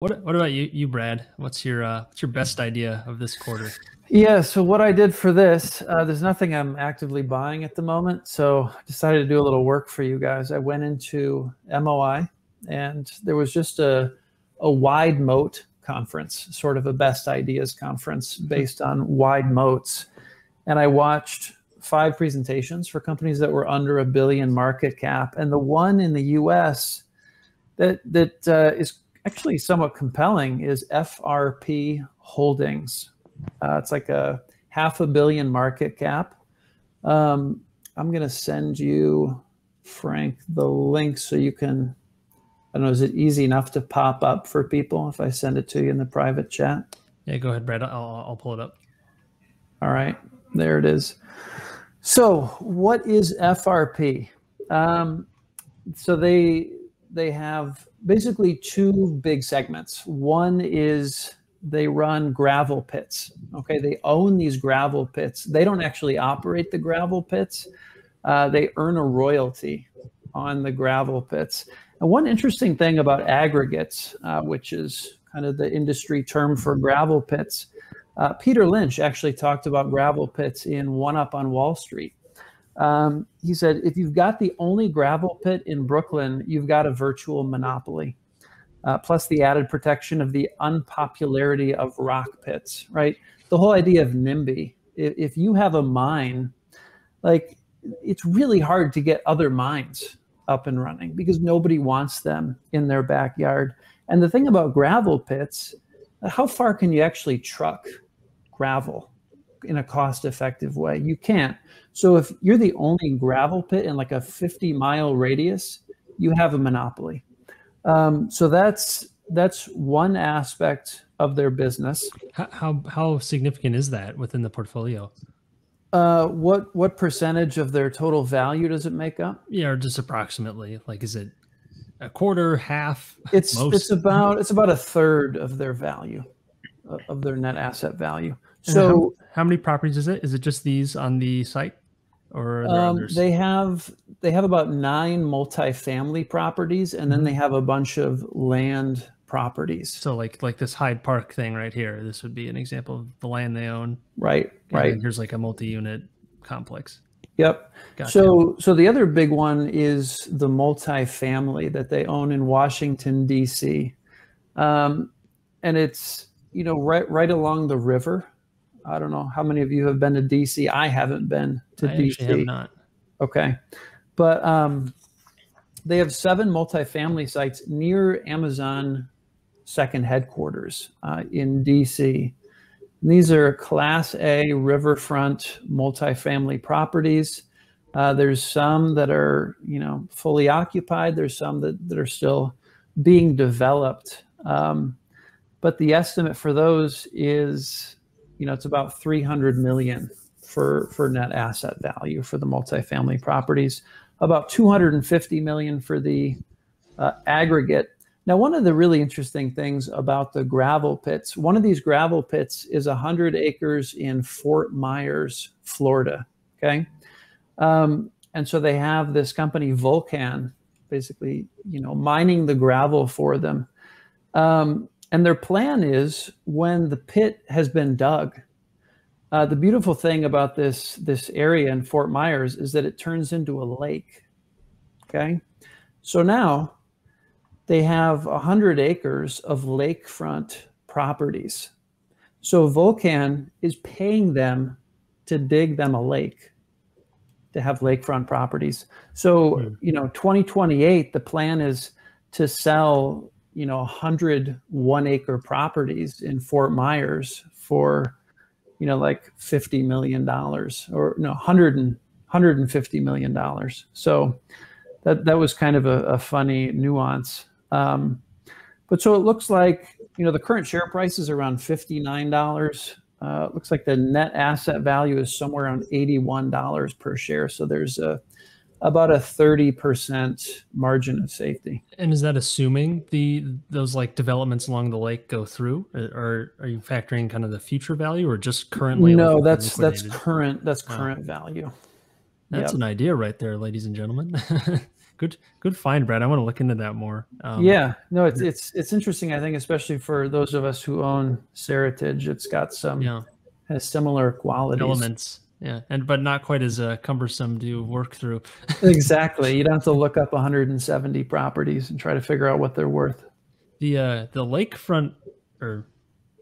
What about you, Brad? What's your best idea of this quarter? Yeah, so what I did for this, there's nothing I'm actively buying at the moment, so I decided to do a little work for you guys. I went into MOI, and there was just a wide moat conference, sort of a best ideas conference based on wide moats. And I watched 5 presentations for companies that were under $1 billion market cap. And the one in the US that is actually somewhat compelling is FRP Holdings. It's like a $500 million market cap. I'm going to send you, Frank, the link so you can, I don't know, is it easy enough to pop up for people if I send it to you in the private chat? Yeah, go ahead, Brad. I'll pull it up. All right. There it is. So what is FRP? So they have basically 2 big segments. One is they run gravel pits. Okay, they own these gravel pits. They don't actually operate the gravel pits. They earn a royalty on the gravel pits. And one interesting thing about aggregates, which is kind of the industry term for gravel pits, Peter Lynch actually talked about gravel pits in One Up on Wall Street. He said, if you've got the only gravel pit in Brooklyn, you've got a virtual monopoly. Plus the added protection of the unpopularity of rock pits, right? The whole idea of NIMBY. If you have a mine, like, it's really hard to get other mines up and running because nobody wants them in their backyard. And the thing about gravel pits, how far can you actually truck gravel in a cost-effective way? You can't. So if you're the only gravel pit in like a 50-mile radius, you have a monopoly. So that's one aspect of their business. How significant is that within the portfolio? What percentage of their total value does it make up? Yeah, or just approximately. Like, is it a quarter, half? It's about 1/3 of their value, of their net asset value. So how many properties is it? Is it just these on the site? Or are there others? They have about 9 multifamily properties, and then they have a bunch of land properties. So like this Hyde Park thing right here, this would be an example of the land they own. Right, right. And here's like a multi-unit complex. Yep. Gotcha. So the other big one is the multifamily that they own in Washington, D.C. And it's, you know, right along the river. I don't know how many of you have been to D.C. I haven't been to D.C. I have not. Okay. But they have 7 multifamily sites near Amazon Second Headquarters in D.C. And these are Class A riverfront multifamily properties. There's some that are, you know, fully occupied. There's some that are still being developed. But the estimate for those is, you know, it's about $300 million for net asset value for the multifamily properties, about $250 million for the aggregate. Now, one of the really interesting things about the gravel pits, one of these gravel pits is 100 acres in Fort Myers, Florida. Okay. And so they have this company Vulcan, basically, you know, mining the gravel for them. And their plan is, when the pit has been dug, the beautiful thing about this area in Fort Myers is that it turns into a lake. Okay. So now they have 100 acres of lakefront properties. So Vulcan is paying them to dig them a lake, to have lakefront properties. So, you know, 2028, the plan is to sell, you know, 100 one-acre properties in Fort Myers for, you know, like $50 million or no, $150 million. So that was kind of a funny nuance. But so it looks like, you know, the current share price is around $59. It looks like the net asset value is somewhere around $81 per share. So there's about a 30% margin of safety. And is that assuming those like developments along the lake go through, or are you factoring kind of the future value, or just currently? No, that's current value. That's an idea right there, ladies and gentlemen. Good find, Brad. I want to look into that more. Yeah, no, it's interesting. I think especially for those of us who own Seritage, it's got some has similar qualities, elements. Yeah, but not quite as cumbersome to work through. Exactly. You don't have to look up 170 properties and try to figure out what they're worth. The lakefront, or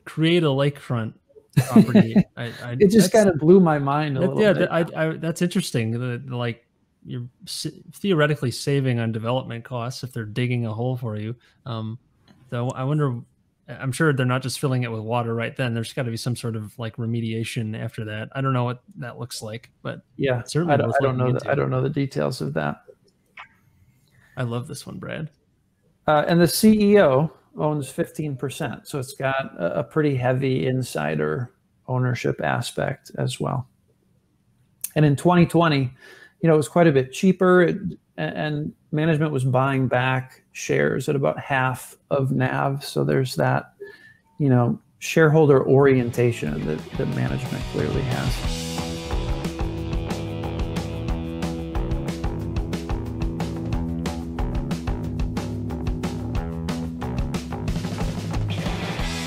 create a lakefront property. It just kind of blew my mind a little bit. Yeah, that's interesting. Like you're theoretically saving on development costs if they're digging a hole for you. Though I wonder. I'm sure they're not just filling it with water right then. There's got to be some sort of like remediation after that. I don't know what that looks like, but yeah, certainly I don't know the details of that. I love this one, Brad. And the CEO owns 15%, so it's got a pretty heavy insider ownership aspect as well. And in 2020, it was quite a bit cheaper, and management was buying back shares at about half of NAV. So there's that, shareholder orientation that management clearly has.